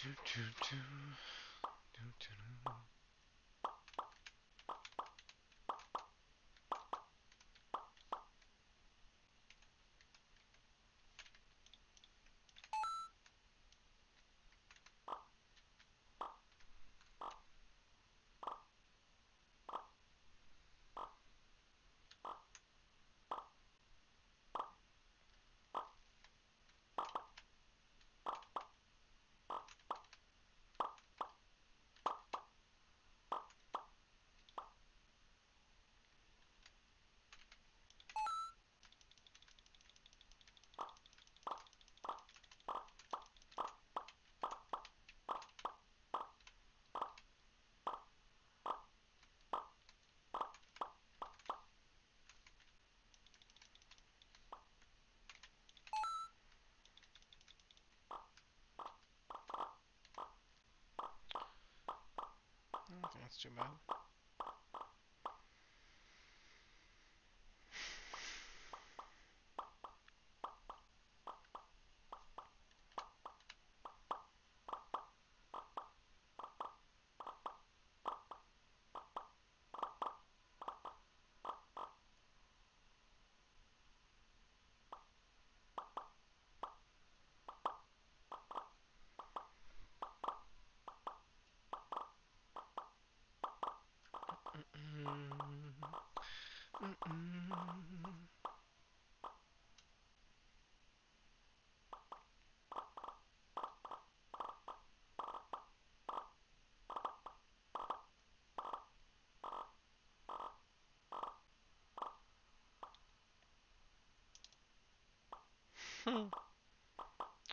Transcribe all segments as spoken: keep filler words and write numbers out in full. Do, do, do, do, do. That's too bad.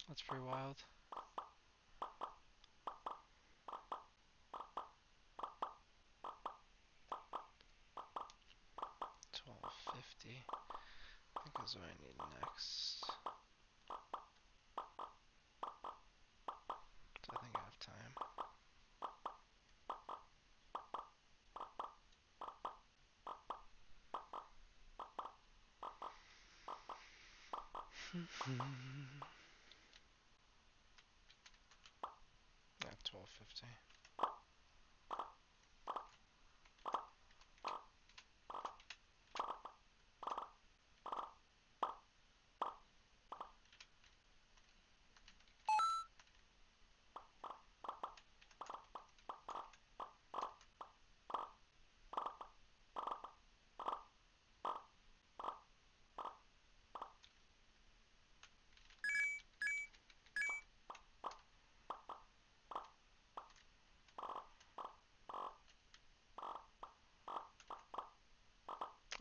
That's pretty wild. twelve fifty. I think that's what I need next. I think I have time. At twelve fifty.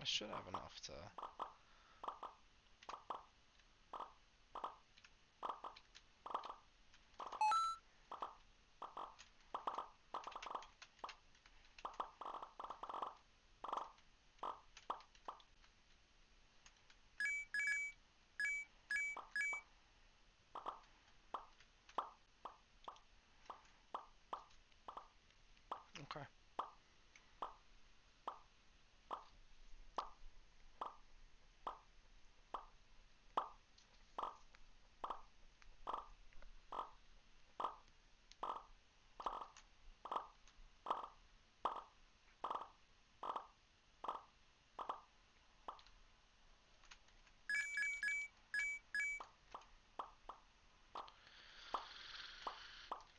I should have enough to... Okay.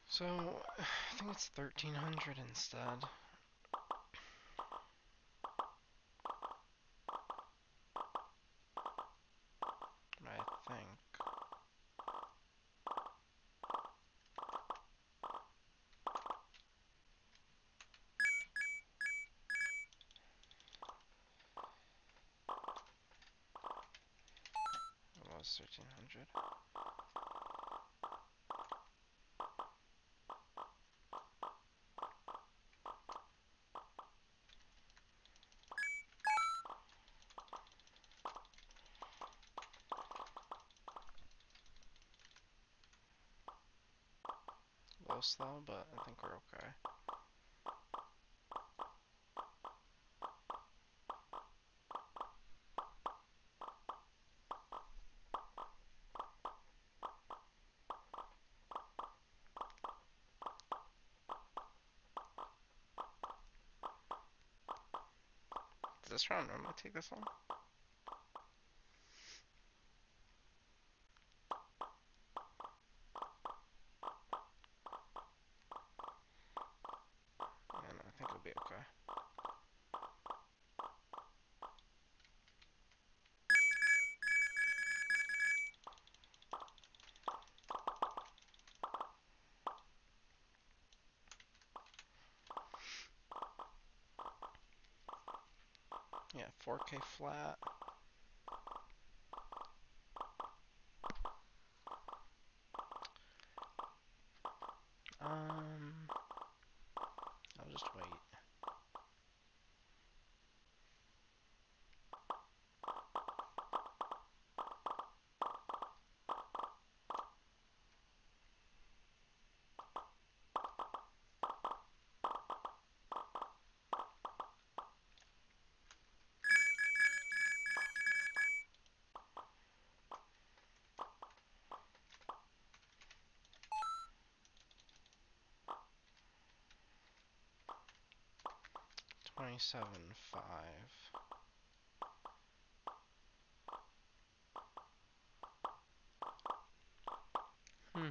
So, I think it's thirteen hundred instead. I think. minus thirteen hundred. A little slow, but I think we're okay. Does this round normally take this long? And I think it'll be okay. Yeah, four K flat. Um, I'll just wait. twenty-seven five. Hmm.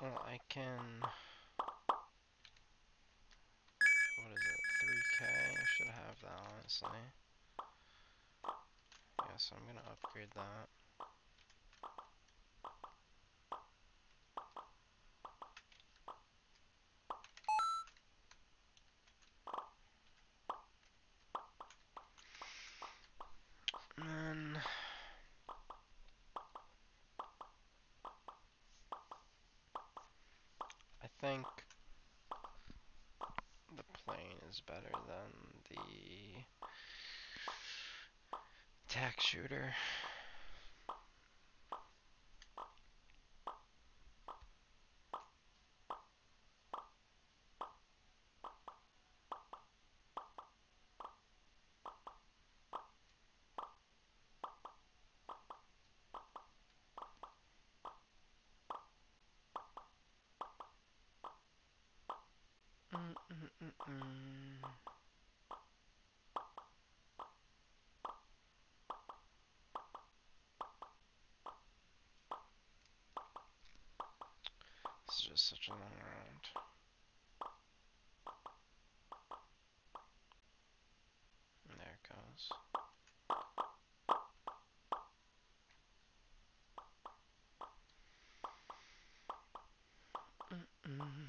Well, I can. What is it? three K. I should have that, honestly. Yeah, so I'm gonna upgrade that. I think the plane is better than the tac shooter. This is just such a long round. And there it goes. Mm-mm.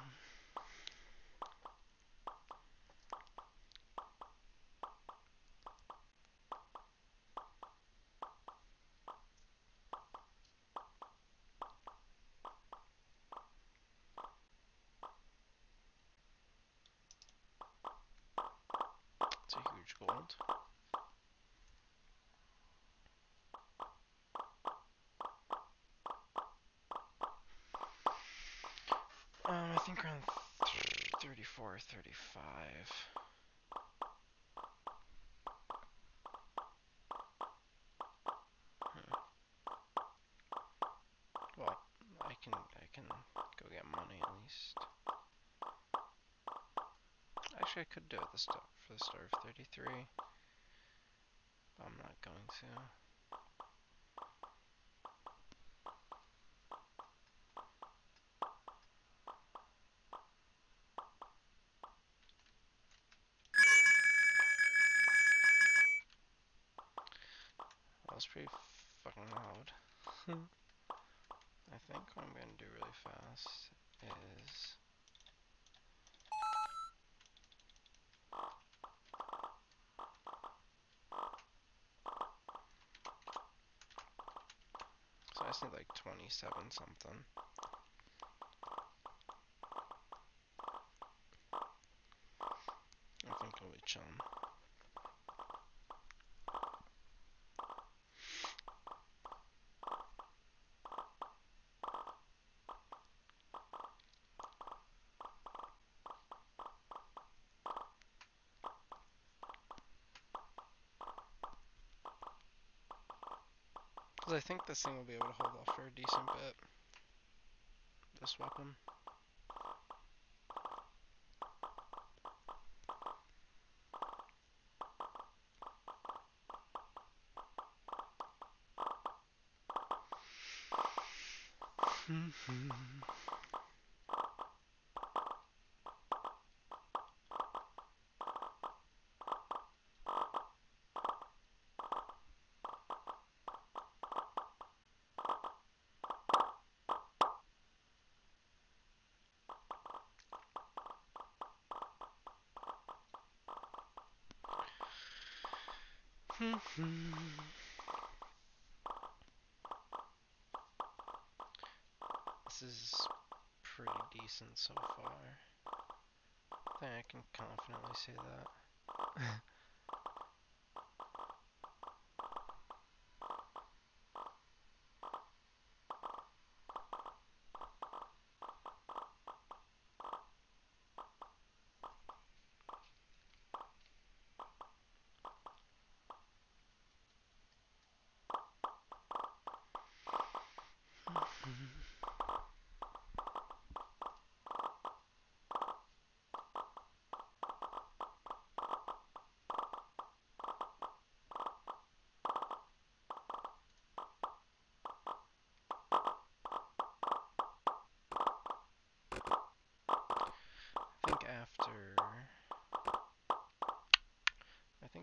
Gold. Um, I think around th thirty-four, thirty-five. Hmm. Well, I can I can go get money at least. Actually, I could do it this time. For the start of thirty-three, but I'm not going to. That was pretty fucking loud. I think what I'm going to do really fast is must need like twenty-seven something. I think I'll be chilling. I think this thing will be able to hold off for a decent bit. This weapon. This is pretty decent so far. I think I can confidently say that.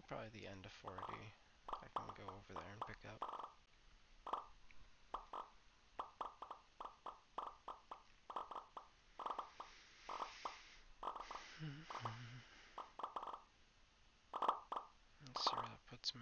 Probably the end of forty, I can go over there and pick up. Let's see where that puts me.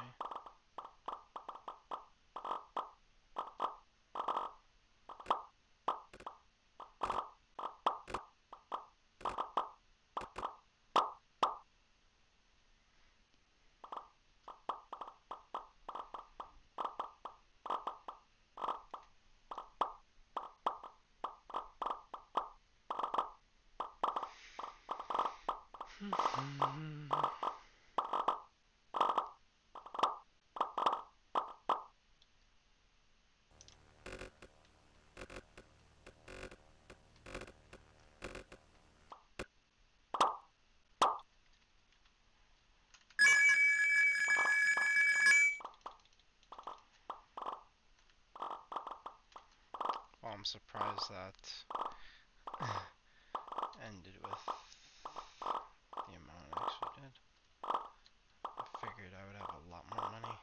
I'm surprised that ended with the amount I actually did. I figured I would have a lot more money.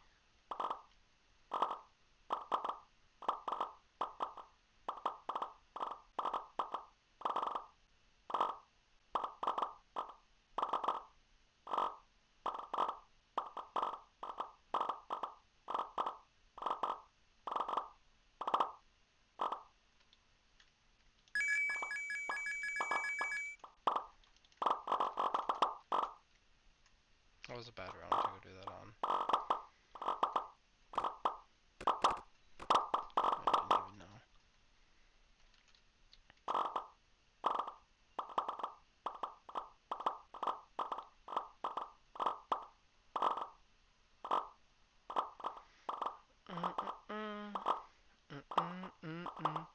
That was a bad round to go do that on. I didn't even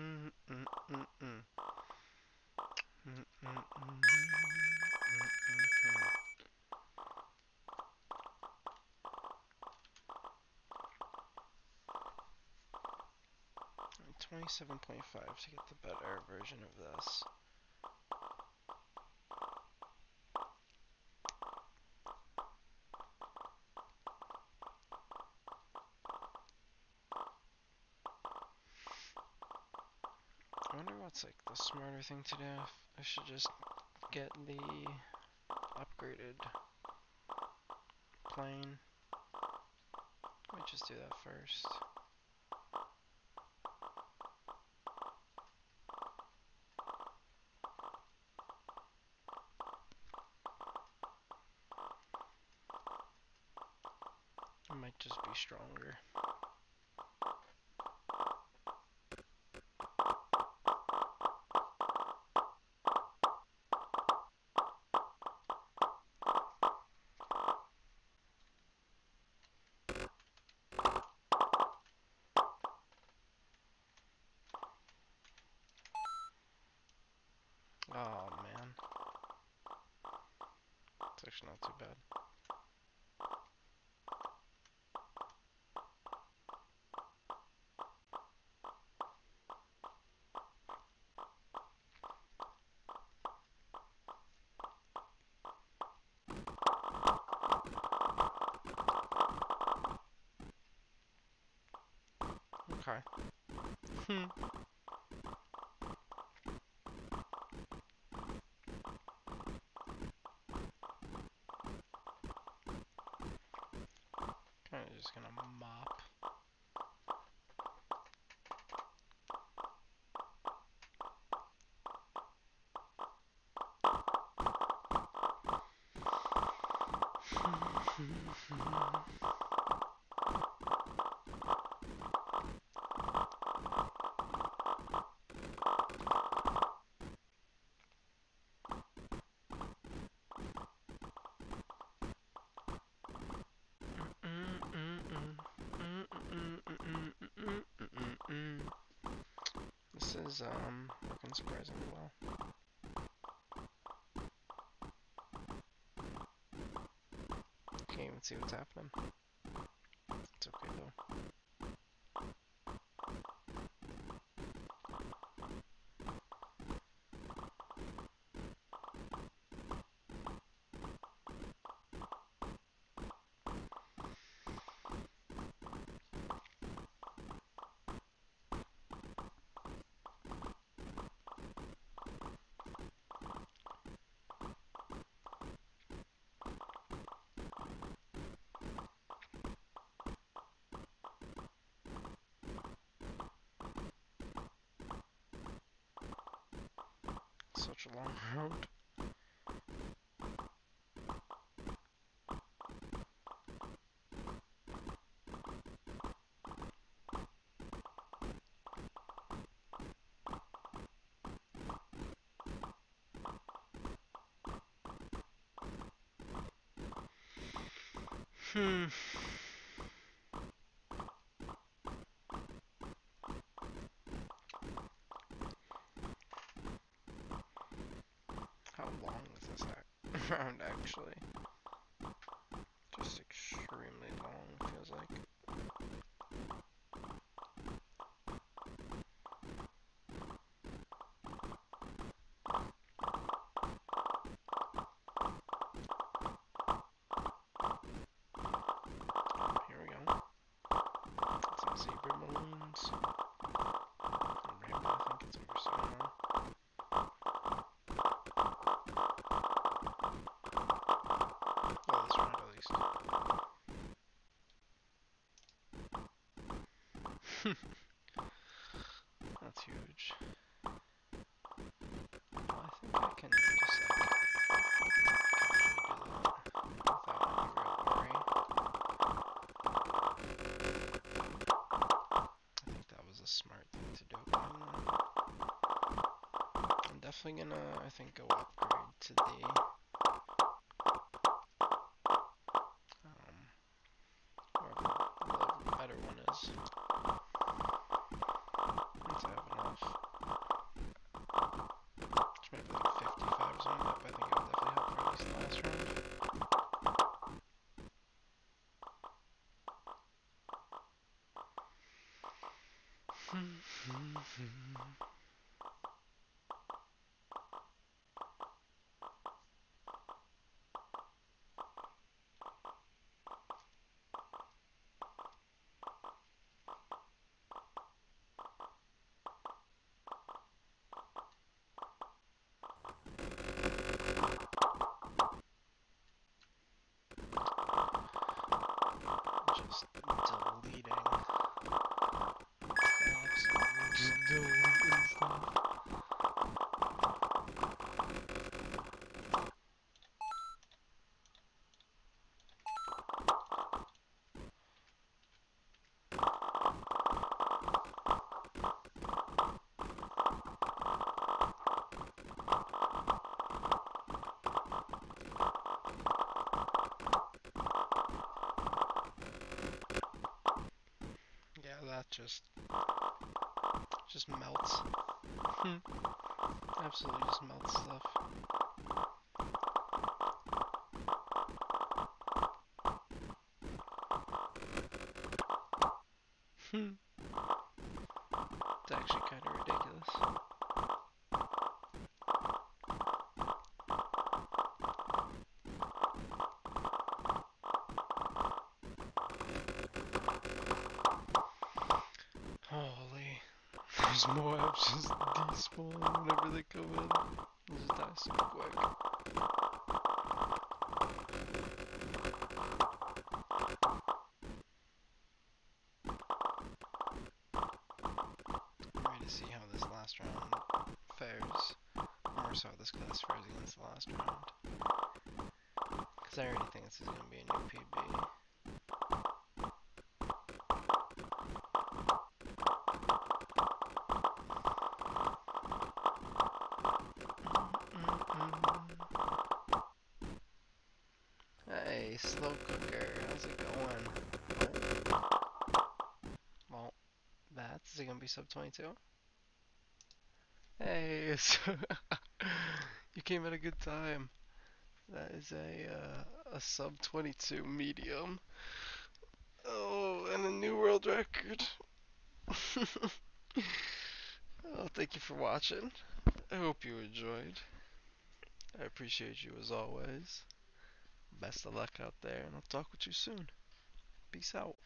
know. twenty-seven point five to get the better version of this. I wonder what's like the smarter thing to do. I should just get the upgraded plane, which just do that first. It might just be stronger. Oh man, it's actually not too bad. Okay. Hmm. Just gonna mop. This is um working surprisingly well. Can't even see what's happening. It's okay though. Such a long road. Hmm. Round actually. Just extremely long, feels like. Here we go. Some zebra balloons. And rainbow, I think it's over soon now. That's huge. Well, I think I can just like do that without any real worry. I think that was a smart thing to do. I'm definitely gonna, I think, go upgrade to the just delete That just just melts. Absolutely just melts stuff. It's actually kind of ridiculous. There's mobs just despawn whenever they come in. They just die so quick. I'm ready to see how this last round fares. Or so this class fares against the last round. Because I already think this is going to be a new P B. Slow cooker, how's it going? Well, that's is it gonna be sub twenty-two? Hey, you came at a good time. That is a uh, a sub twenty-two medium. Oh, and a new world record. Oh, thank you for watching. I hope you enjoyed. I appreciate you as always. Best of luck out there, and I'll talk with you soon. Peace out.